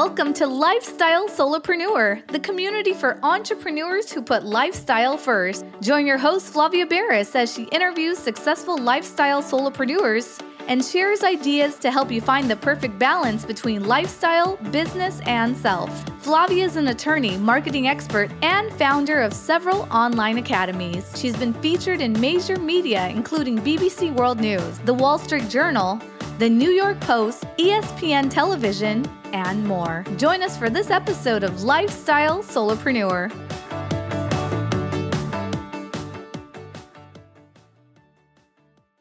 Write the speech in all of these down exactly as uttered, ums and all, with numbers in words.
Welcome to Lifestyle Solopreneur, the community for entrepreneurs who put lifestyle first. Join your host, Flavia Barris, as she interviews successful lifestyle solopreneurs and shares ideas to help you find the perfect balance between lifestyle, business, and self. Flavia is an attorney, marketing expert, and founder of several online academies. She's been featured in major media, including B B C World News, The Wall Street Journal, The New York Post, E S P N Television, and more. Join us for this episode of Lifestyle Solopreneur.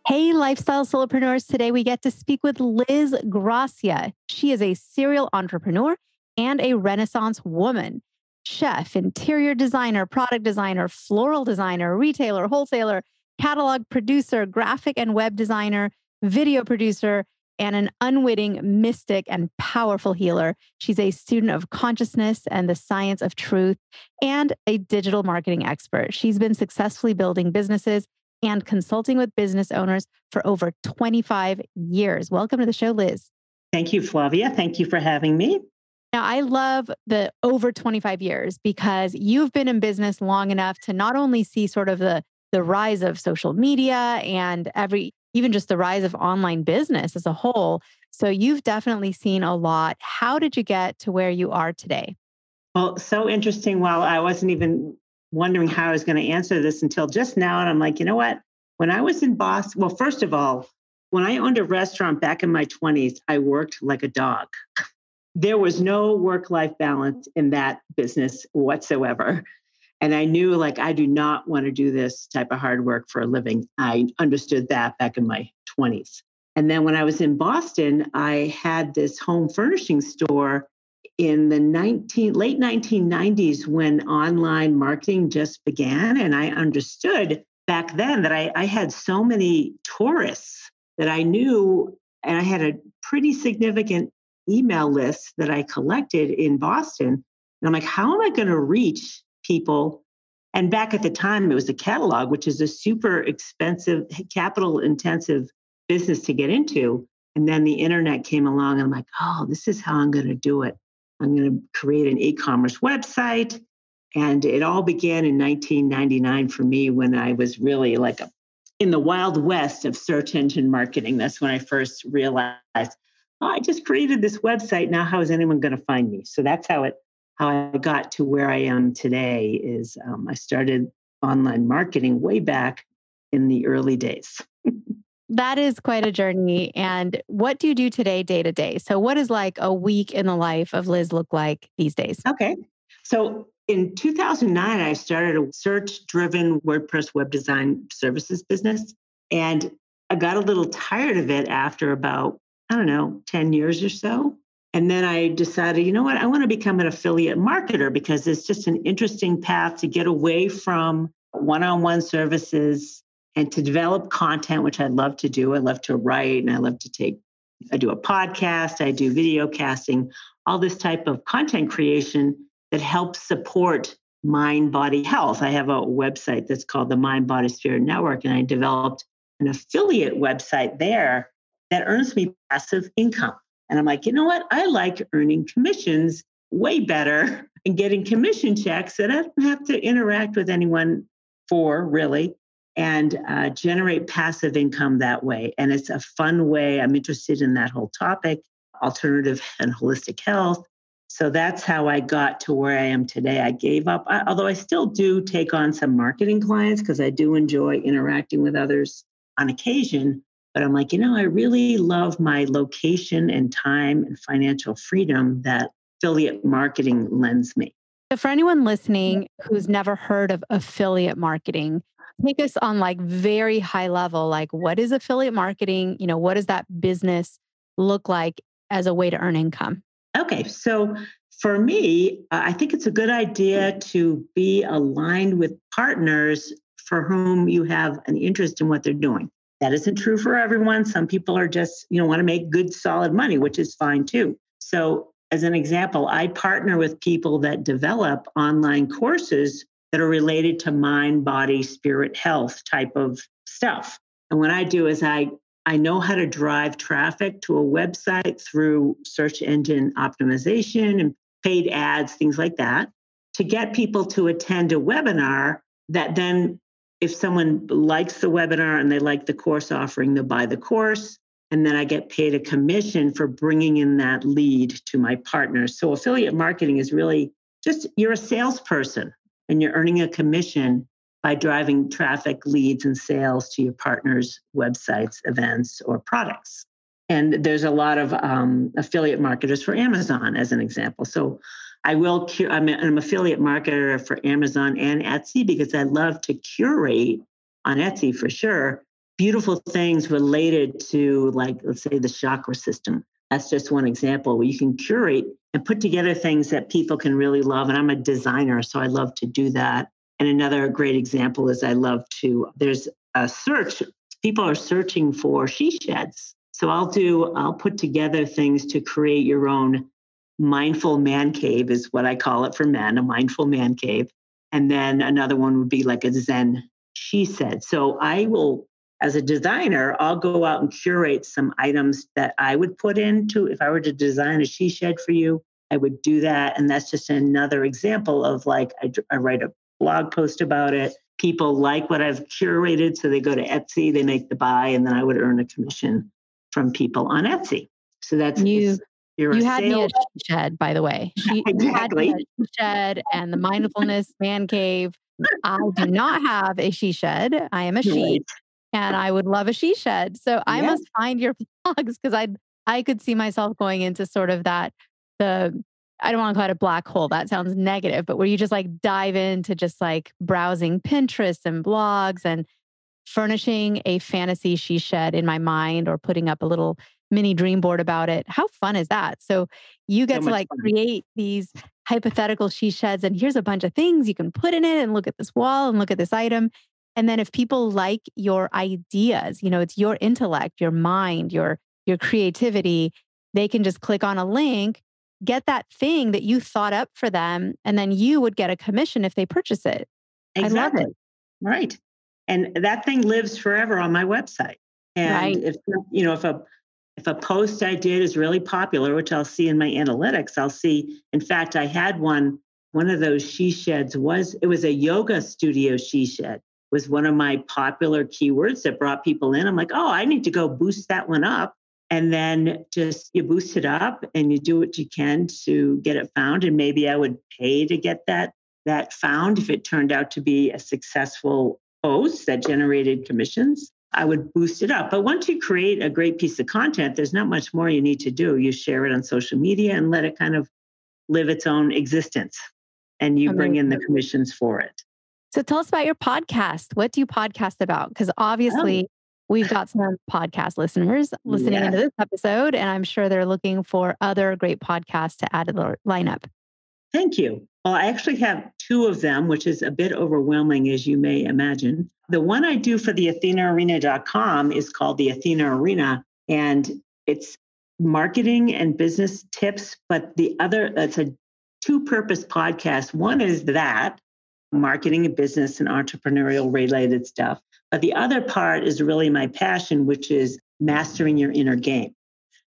Hey, Lifestyle Solopreneurs. Today we get to speak with Liz Garcia. She is a serial entrepreneur and a Renaissance woman. Chef, interior designer, product designer, floral designer, retailer, wholesaler, catalog producer, graphic and web designer, video producer, and an unwitting mystic and powerful healer. She's a student of consciousness and the science of truth and a digital marketing expert. She's been successfully building businesses and consulting with business owners for over twenty-five years. Welcome to the show, Liz. Thank you, Flavia. Thank you for having me. Now, I love the over twenty-five years because you've been in business long enough to not only see sort of the, the rise of social media and every even just the rise of online business as a whole. So you've definitely seen a lot. How did you get to where you are today? Well, so interesting. Well, I wasn't even wondering how I was going to answer this until just now. And I'm like, you know what? When I was in Boston, well, first of all, when I owned a restaurant back in my twenties, I worked like a dog. There was no work-life balance in that business whatsoever. And I knew, like, I do not want to do this type of hard work for a living. I understood that back in my twenties. And then when I was in Boston, I had this home furnishing store in the nineteen, late nineteen nineties when online marketing just began. And I understood back then that I, I had so many tourists that I knew, and I had a pretty significant email list that I collected in Boston. And I'm like, how am I going to reach people? And back at the time, it was a catalog, which is a super expensive, capital intensive business to get into. And then the internet came along and I'm like, oh, this is how I'm going to do it. I'm going to create an e-commerce website. And it all began in nineteen ninety-nine for me when I was really like a, in the wild west of search engine marketing. That's when I first realized, oh, I just created this website. Now, how is anyone going to find me? So that's how it How I got to where I am today is um, I started online marketing way back in the early days. That is quite a journey. And what do you do today, day to day? So what is like a week in the life of Liz look like these days? Okay. So in two thousand nine, I started a search-driven WordPress web design services business. And I got a little tired of it after about, I don't know, ten years or so. And then I decided, you know what, I want to become an affiliate marketer because it's just an interesting path to get away from one-on-one services and to develop content, which I love to do. I love to write and I love to take, I do a podcast, I do video casting, all this type of content creation that helps support mind-body health. I have a website that's called the Mind-Body-Spirit Network, and I developed an affiliate website there that earns me passive income. And I'm like, you know what? I like earning commissions way better and getting commission checks that I don't have to interact with anyone for, really, and uh, generate passive income that way. And it's a fun way. I'm interested in that whole topic, alternative and holistic health. So that's how I got to where I am today. I gave up, I, although I still do take on some marketing clients because I do enjoy interacting with others on occasion. But I'm like, you know, I really love my location and time and financial freedom that affiliate marketing lends me. So for anyone listening who's never heard of affiliate marketing, take us on like very high level, like what is affiliate marketing? You know, what does that business look like as a way to earn income? Okay. So for me, I think it's a good idea to be aligned with partners for whom you have an interest in what they're doing. That isn't true for everyone. Some people are just, you know, want to make good, solid money, which is fine too. So as an example, I partner with people that develop online courses that are related to mind, body, spirit, health type of stuff. And what I do is I I know how to drive traffic to a website through search engine optimization and paid ads, things like that, to get people to attend a webinar that then, if someone likes the webinar and they like the course offering, they'll buy the course. And then I get paid a commission for bringing in that lead to my partners. So affiliate marketing is really just, you're a salesperson and you're earning a commission by driving traffic, leads, and sales to your partners' websites, events, or products. And there's a lot of um, affiliate marketers for Amazon, as an example. So I will, I'm an affiliate marketer for Amazon and Etsy because I love to curate on Etsy for sure. Beautiful things related to, like, let's say the chakra system. That's just one example where you can curate and put together things that people can really love. And I'm a designer, so I love to do that. And another great example is I love to, there's a search. People are searching for she sheds. So I'll do, I'll put together things to create your own mindful man cave, is what I call it for men, a mindful man cave. And then another one would be like a Zen she said. So I will, as a designer, I'll go out and curate some items that I would put into, if I were to design a she shed for you, I would do that. And that's just another example of, like, I, I write a blog post about it. People like what I've curated. So they go to Etsy, they make the buy, and then I would earn a commission from people on Etsy. So that's you. You had sale. me a she shed, by the way. She, exactly. You had me a she shed and the mindfulness man cave. I do not have a she shed. I am a she. Right. And I would love a she shed. So I yeah. must find your blogs, because I I could see myself going into sort of that, the, I don't want to call it a black hole. That sounds negative, but where you just like dive into just like browsing Pinterest and blogs and furnishing a fantasy she shed in my mind, or putting up a little mini dream board about it. How fun is that? So you get so to like fun. create these hypothetical she sheds, and here's a bunch of things you can put in it, and look at this wall and look at this item. And then if people like your ideas, you know, it's your intellect, your mind, your, your creativity, they can just click on a link, get that thing that you thought up for them. And then you would get a commission if they purchase it. Exactly. I love it. Right. And that thing lives forever on my website. And right. if, you know, if a, if a post I did is really popular, which I'll see in my analytics, I'll see, in fact, I had one, one of those she sheds was, it was a yoga studio she shed. Was one of my popular keywords that brought people in. I'm like, oh, I need to go boost that one up. And then just you boost it up and you do what you can to get it found. And maybe I would pay to get that, that found. If it turned out to be a successful post that generated commissions, I would boost it up. But once you create a great piece of content, there's not much more you need to do. You share it on social media and let it kind of live its own existence. And you bring in the commissions for it. So tell us about your podcast. What do you podcast about? Because obviously oh. we've got some podcast listeners listening yeah. into this episode, and I'm sure they're looking for other great podcasts to add to the lineup. Thank you. Well, I actually have two of them, which is a bit overwhelming, as you may imagine. The one I do for the athena arena dot com is called the Athena Arena, and it's marketing and business tips. But the other, it's a two-purpose podcast. One is that. Marketing and business and entrepreneurial related stuff. But the other part is really my passion, which is mastering your inner game.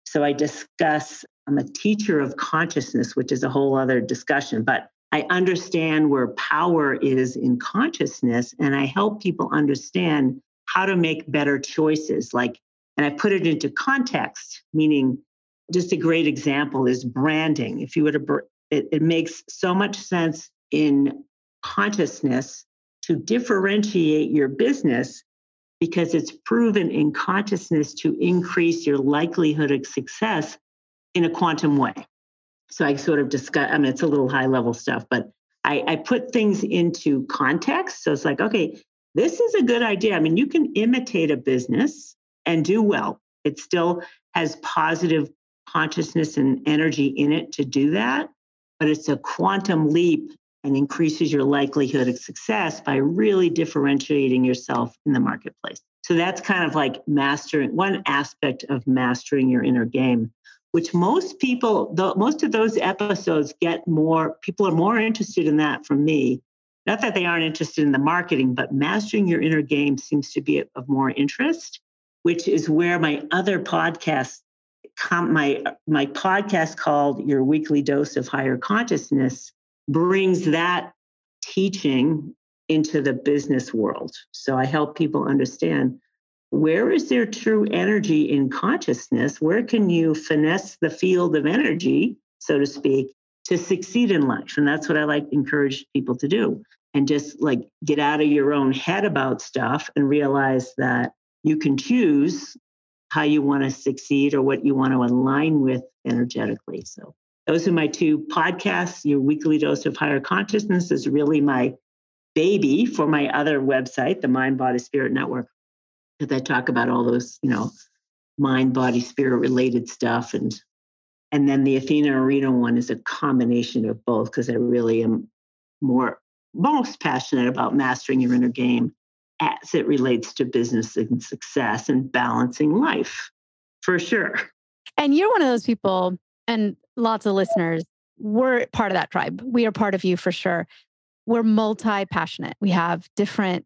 So I discuss, I'm a teacher of consciousness, which is a whole other discussion, but I understand where power is in consciousness. And I help people understand how to make better choices. Like, and I put it into context, meaning just a great example is branding. If you were to, it, it makes so much sense in consciousness to differentiate your business, because it's proven in consciousness to increase your likelihood of success in a quantum way. So I sort of discuss, I mean, it's a little high level stuff, but I, I put things into context. So it's like, okay, this is a good idea. I mean, you can imitate a business and do well. It still has positive consciousness and energy in it to do that, but it's a quantum leap and increases your likelihood of success by really differentiating yourself in the marketplace. So that's kind of like mastering, one aspect of mastering your inner game, which most people, the, most of those episodes get more, people are more interested in that from me. Not that they aren't interested in the marketing, but mastering your inner game seems to be of more interest. which is where my other podcast, my, my podcast called Your Weekly Dose of Higher Consciousness, brings that teaching into the business world. So I help people understand, where is their true energy in consciousness? Where can you finesse the field of energy, so to speak, to succeed in life? And that's what I like to encourage people to do. And just like get out of your own head about stuff and realize that you can choose how you want to succeed or what you want to align with energetically. So those are my two podcasts. Your Weekly Dose of Higher Consciousness is really my baby for my other website, the Mind-Body-Spirit Network, because I talk about all those, you know, mind, body, spirit related stuff. And and then the Athena Arena one is a combination of both, because I really am more most passionate about mastering your inner game as it relates to business and success and balancing life, for sure. And you're one of those people, and lots of listeners, we're part of that tribe. We are part of you for sure. We're multi-passionate. We have different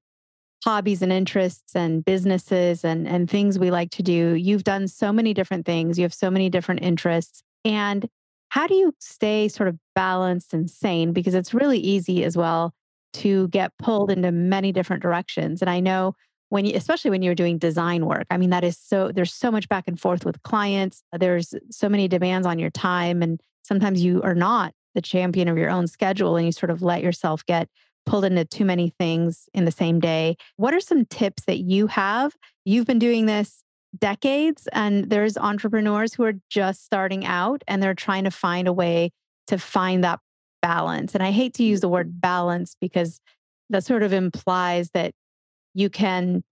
hobbies and interests and businesses and, and things we like to do. You've done so many different things. You have so many different interests. And how do you stay sort of balanced and sane? Because it's really easy as well to get pulled into many different directions. And I know when you, especially when you're doing design work, I mean, that is so, there's so much back and forth with clients. There's so many demands on your time. And sometimes you are not the champion of your own schedule and you sort of let yourself get pulled into too many things in the same day. What are some tips that you have? You've been doing this decades, and there's entrepreneurs who are just starting out and they're trying to find a way to find that balance. And I hate to use the word balance because that sort of implies that you can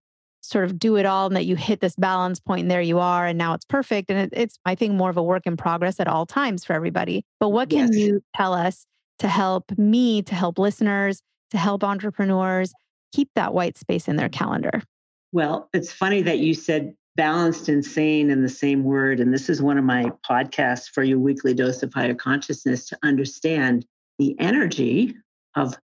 sort of do it all and that you hit this balance point and there you are and now it's perfect. And it, it's, I think, more of a work in progress at all times for everybody. But what can yes. you tell us to help me, to help listeners, to help entrepreneurs keep that white space in their calendar? Well, it's funny that you said balanced and sane in the same word. And this is one of my podcasts for Your Weekly Dose of Higher Consciousness, to understand the energy of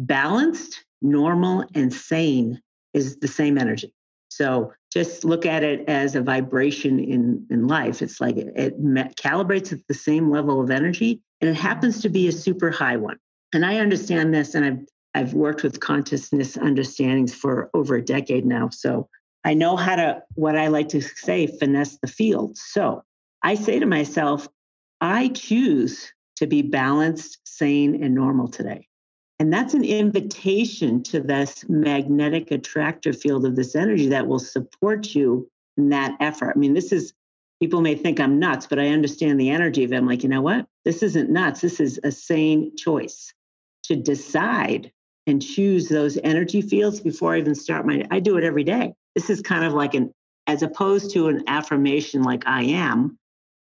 balanced, normal, and sane is the same energy. So just look at it as a vibration in, in life. It's like it, it calibrates at the same level of energy, and it happens to be a super high one. And I understand this, and I've I've worked with consciousness understandings for over a decade now. So I know how to, what I like to say, finesse the field. So I say to myself, I choose to be balanced, sane, and normal today. And that's an invitation to this magnetic attractor field of this energy that will support you in that effort. I mean, this is, people may think I'm nuts, but I understand the energy of it. I'm like, you know what? This isn't nuts. This is a sane choice to decide and choose those energy fields before I even start my, I do it every day. This is kind of like an, as opposed to an affirmation like I am,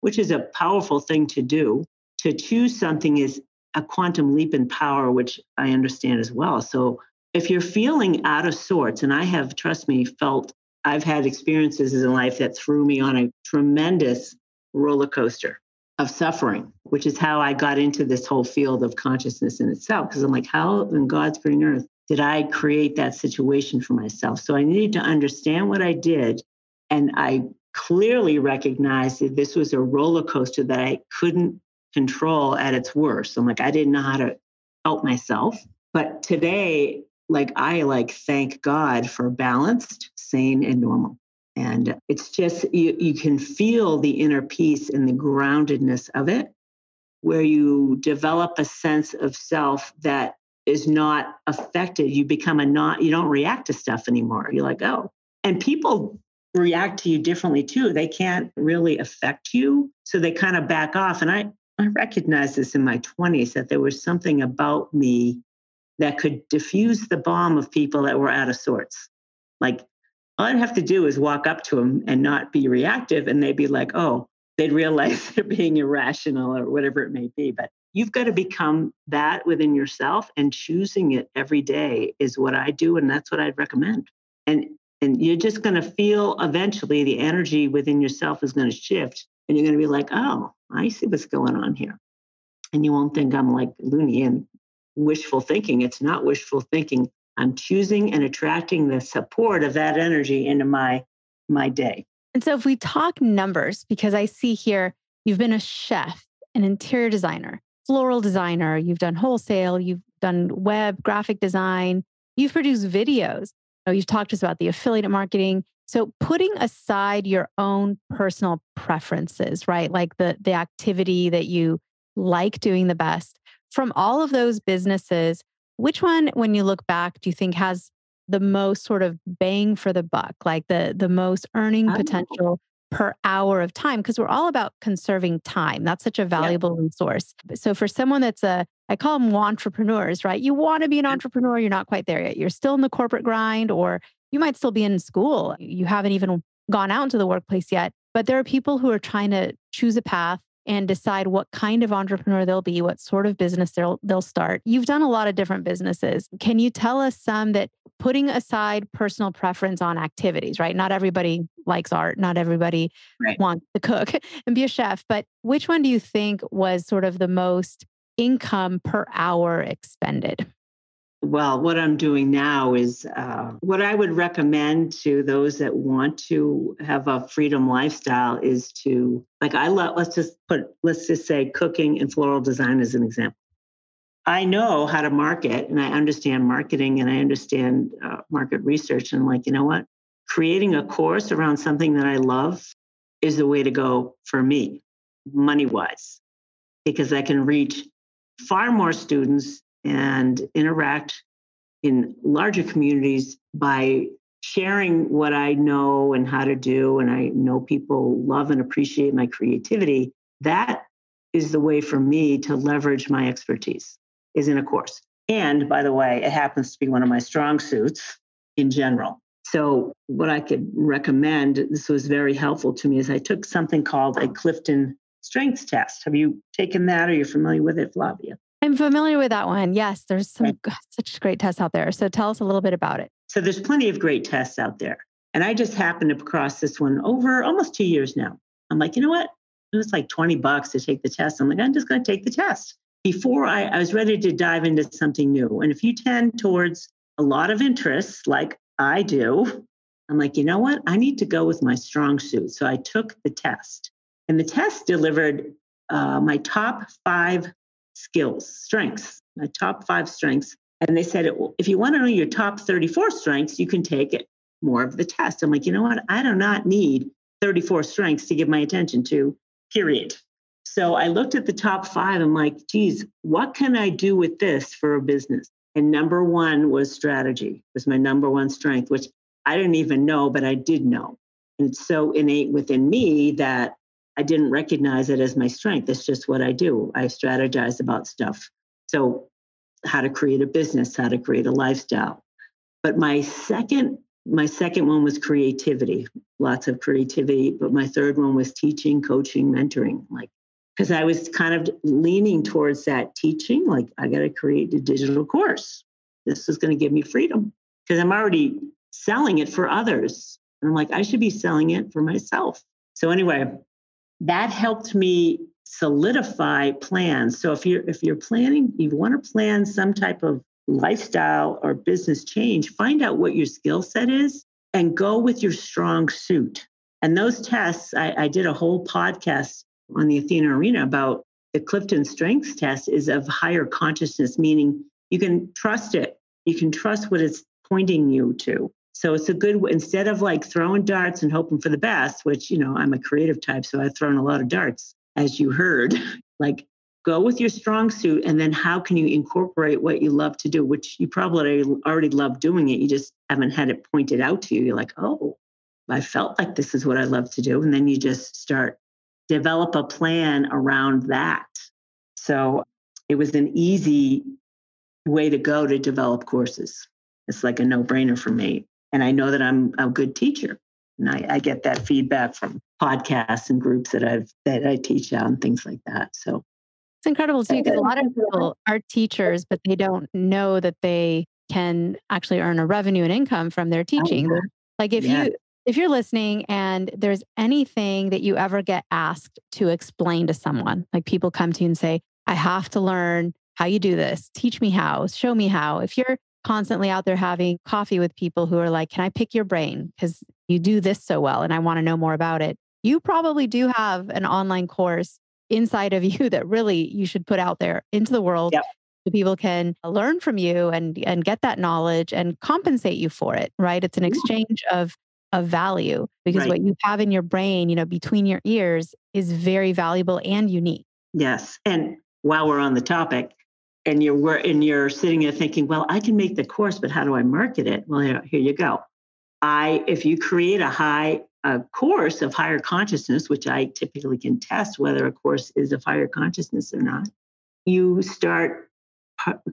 which is a powerful thing to do. To choose something is a quantum leap in power, which I understand as well. So if you're feeling out of sorts, and I have, trust me, felt, I've had experiences in life that threw me on a tremendous roller coaster of suffering, which is how I got into this whole field of consciousness in itself. Because I'm like, how in God's green earth did I create that situation for myself? So I needed to understand what I did. And I clearly recognized that this was a roller coaster that I couldn't control at its worst. I'm like, I didn't know how to help myself. But today, like, I like, thank God for balanced, sane, and normal. And it's just, you, you can feel the inner peace and the groundedness of it, where you develop a sense of self that is not affected. You become a not, you don't react to stuff anymore. You're like, oh, and people react to you differently too. They can't really affect you. So they kind of back off. And I, I recognized this in my twenties, that there was something about me that could diffuse the bomb of people that were out of sorts. Like, all I'd have to do is walk up to them and not be reactive. And they'd be like, oh, they'd realize they're being irrational or whatever it may be. But you've got to become that within yourself, and choosing it every day is what I do. And that's what I'd recommend. And, and you're just going to feel eventually the energy within yourself is going to shift, and you're going to be like, oh, I see what's going on here. And you won't think I'm like loony and wishful thinking. It's not wishful thinking. I'm choosing and attracting the support of that energy into my my day. And so if we talk numbers, because I see here, you've been a chef, an interior designer, floral designer, you've done wholesale, you've done web, graphic design, you've produced videos. You've talked to us about the affiliate marketing. So putting aside your own personal preferences, right? Like the, the activity that you like doing the best, from all of those businesses, which one, when you look back, do you think has the most sort of bang for the buck, like the, the most earning potential per hour of time? Because we're all about conserving time. That's such a valuable yeah. resource. So for someone that's a, I call them entrepreneurs, right? You want to be an entrepreneur. You're not quite there yet. You're still in the corporate grind, or you might still be in school. You haven't even gone out into the workplace yet, but there are people who are trying to choose a path and decide what kind of entrepreneur they'll be, what sort of business they'll they'll start. You've done a lot of different businesses. Can you tell us some that, putting aside personal preference on activities, right? Not everybody likes art. Not everybody right. wants to cook and be a chef. But which one do you think was sort of the most income per hour expended? Well, what I'm doing now is uh, what I would recommend to those that want to have a freedom lifestyle is to, like I love, let's just put, let's just say cooking and floral design as an example. I know how to market and I understand marketing and I understand uh, market research. And I'm like, you know what? Creating a course around something that I love is the way to go for me, money-wise, because I can reach far more students and interact in larger communities by sharing what I know and how to do. And I know people love and appreciate my creativity. That is the way for me to leverage my expertise, is in a course. And by the way, it happens to be one of my strong suits in general. So what I could recommend, this was very helpful to me, is I took something called a Clifton Strengths Test. Have you taken that? Are you familiar with it, Flavia? I'm familiar with that one. Yes, there's some right. God, such great tests out there. So tell us a little bit about it. So there's plenty of great tests out there. And I just happened across this one over almost two years now. I'm like, you know what? It was like twenty bucks to take the test. I'm like, I'm just going to take the test. Before I, I was ready to dive into something new. And if you tend towards a lot of interests like I do, I'm like, you know what? I need to go with my strong suit. So I took the test. And the test delivered uh, my top five skills, strengths, my top five strengths. And they said, if you want to know your top thirty-four strengths, you can take it more of the test. I'm like, you know what? I do not need thirty-four strengths to give my attention to, period. So I looked at the top five. I'm like, geez, what can I do with this for a business? And number one was strategy, was my number one strength, which I didn't even know, but I did know. And it's so innate within me that I didn't recognize it as my strength. It's just what I do. I strategize about stuff. So how to create a business, how to create a lifestyle. But my second, my second one was creativity, lots of creativity. But my third one was teaching, coaching, mentoring, like, because I was kind of leaning towards that teaching, like I got to create a digital course. This is going to give me freedom because I'm already selling it for others. And I'm like, I should be selling it for myself. So anyway, that helped me solidify plans. So if you're, if you're planning, you want to plan some type of lifestyle or business change, find out what your skill set is and go with your strong suit. And those tests, I, I did a whole podcast on the Athena Arena about the Clifton Strengths Test is of higher consciousness, meaning you can trust it. You can trust what it's pointing you to. So it's a good, instead of like throwing darts and hoping for the best, which, you know, I'm a creative type, so I've thrown a lot of darts, as you heard, like go with your strong suit. And then how can you incorporate what you love to do, which you probably already love doing it. You just haven't had it pointed out to you. You're like, oh, I felt like this is what I love to do. And then you just start develop a plan around that. So it was an easy way to go to develop courses. It's like a no-brainer for me. And I know that I'm a good teacher. And I, I get that feedback from podcasts and groups that I've that I teach on, things like that. So it's incredible too, because a lot of people are teachers, but they don't know that they can actually earn a revenue and income from their teaching. Oh, yeah. Like if yeah. you If you're listening and there's anything that you ever get asked to explain to someone, like people come to you and say, I have to learn how you do this. Teach me how, show me how. If you're constantly out there having coffee with people who are like, can I pick your brain? Because you do this so well and I want to know more about it, you probably do have an online course inside of you that really you should put out there into the world. Yep. So people can learn from you and and get that knowledge and compensate you for it, right? It's an exchange of of value because right. what you have in your brain, you know, between your ears is very valuable and unique. Yes. And while we're on the topic and you're we're, and you're sitting there thinking, well, I can make the course, but how do I market it? Well, here, here you go. I if you create a high a course of higher consciousness, which I typically can test whether a course is of higher consciousness or not, you start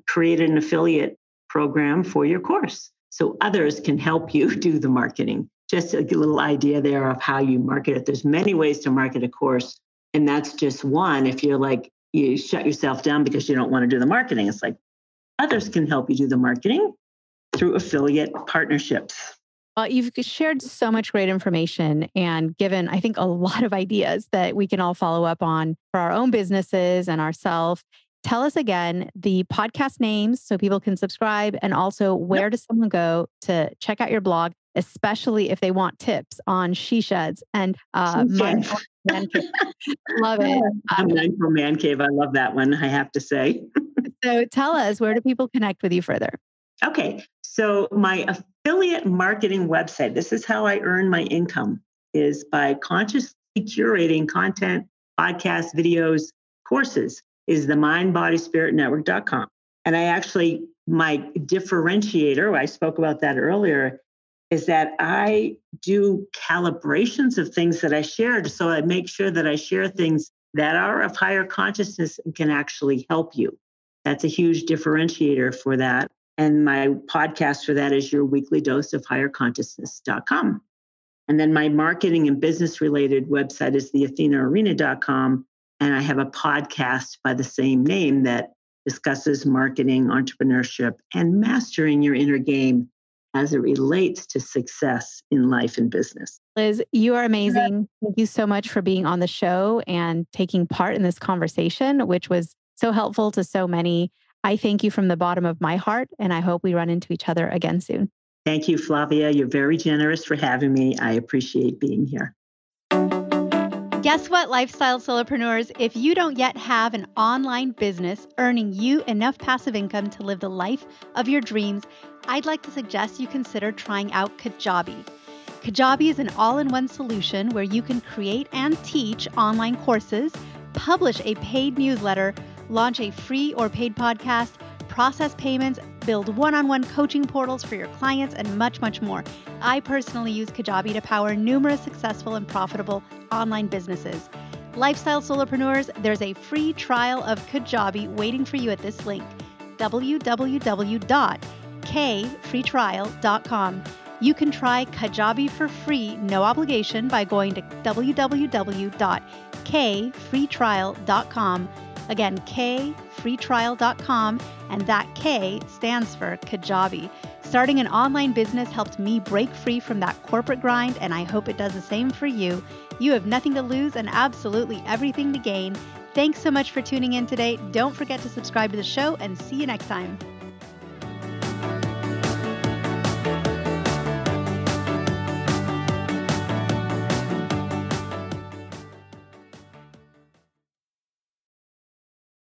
create an affiliate program for your course so others can help you do the marketing. Just a little idea there of how you market it. There's many ways to market a course, and that's just one. If you're like, you shut yourself down because you don't want to do the marketing, it's like others can help you do the marketing through affiliate partnerships. Well, you've shared so much great information and given, I think, a lot of ideas that we can all follow up on for our own businesses and ourselves. Tell us again the podcast names so people can subscribe, and also where yep. does someone go to check out your blog, especially if they want tips on she sheds and uh, man cave. Love it. I'm mindful man cave. I love that one, I have to say. So tell us, where do people connect with you further? Okay. So my affiliate marketing website, this is how I earn my income, is by consciously curating content, podcasts, videos, courses, is the mind body spirit network dot com. And I actually, my differentiator, I spoke about that earlier, is that I do calibrations of things that I shared. So I make sure that I share things that are of higher consciousness and can actually help you. That's a huge differentiator for that. And my podcast for that is Your Weekly Dose of Higher Consciousness dot com. And then my marketing and business related website is the Athena Arena dot com. And I have a podcast by the same name that discusses marketing, entrepreneurship, and mastering your inner game as it relates to success in life and business. Liz, you are amazing. Thank you so much for being on the show and taking part in this conversation, which was so helpful to so many. I thank you from the bottom of my heart, and I hope we run into each other again soon. Thank you, Flavia. You're very generous for having me. I appreciate being here. Guess what, lifestyle solopreneurs? If you don't yet have an online business earning you enough passive income to live the life of your dreams, I'd like to suggest you consider trying out Kajabi. Kajabi is an all-in-one solution where you can create and teach online courses, publish a paid newsletter, launch a free or paid podcast, process payments, build one-on-one coaching portals for your clients, and much, much more. I personally use Kajabi to power numerous successful and profitable online businesses. Lifestyle solopreneurs, there's a free trial of Kajabi waiting for you at this link, w w w dot k free trial dot com. You can try Kajabi for free, no obligation, by going to w w w dot k free trial dot com. Again, k free trial dot com, and that K stands for Kajabi. Starting an online business helped me break free from that corporate grind, and I hope it does the same for you. You have nothing to lose and absolutely everything to gain. Thanks so much for tuning in today. Don't forget to subscribe to the show, and see you next time.